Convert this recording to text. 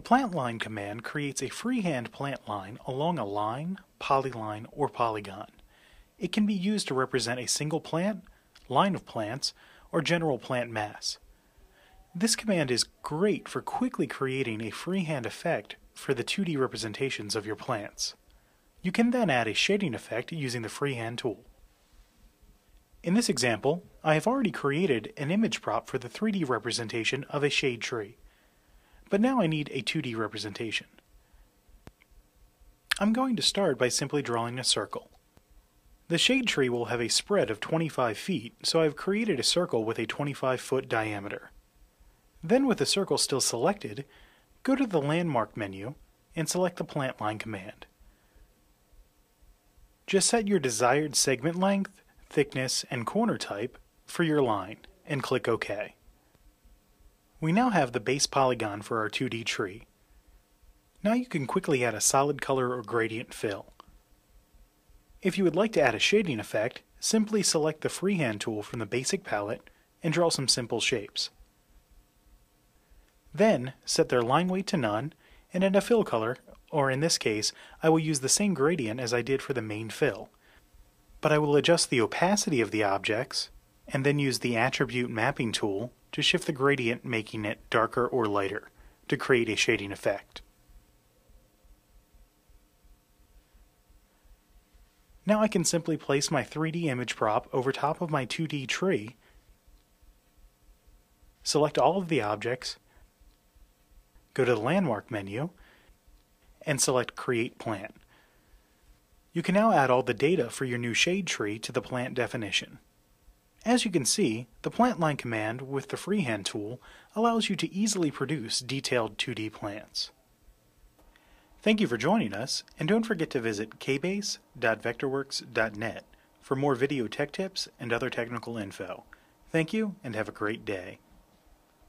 The plantline command creates a freehand plantline along a line, polyline, or polygon. It can be used to represent a single plant, line of plants, or general plant mass. This command is great for quickly creating a freehand effect for the 2D representations of your plants. You can then add a shading effect using the freehand tool. In this example, I have already created an image prop for the 3D representation of a shade tree, but now I need a 2D representation. I'm going to start by simply drawing a circle. The shade tree will have a spread of 25 feet, so I've created a circle with a 25-foot diameter. Then, with the circle still selected, go to the Landmark menu and select the Plantline command. Just set your desired segment length, thickness, and corner type for your line, and click OK. We now have the base polygon for our 2D tree. Now you can quickly add a solid color or gradient fill. If you would like to add a shading effect, simply select the freehand tool from the basic palette and draw some simple shapes. Then, set their line weight to none and add a fill color, or in this case, I will use the same gradient as I did for the main fill. But I will adjust the opacity of the objects and then use the Attribute Mapping tool to shift the gradient, making it darker or lighter, to create a shading effect. Now I can simply place my 3D image prop over top of my 2D tree, select all of the objects, go to the Landmark menu, and select Create Plant. You can now add all the data for your new shade tree to the plant definition. As you can see, the Plantline command with the freehand tool allows you to easily produce detailed 2D plants. Thank you for joining us, and don't forget to visit kbase.vectorworks.net for more video tech tips and other technical info. Thank you, and have a great day.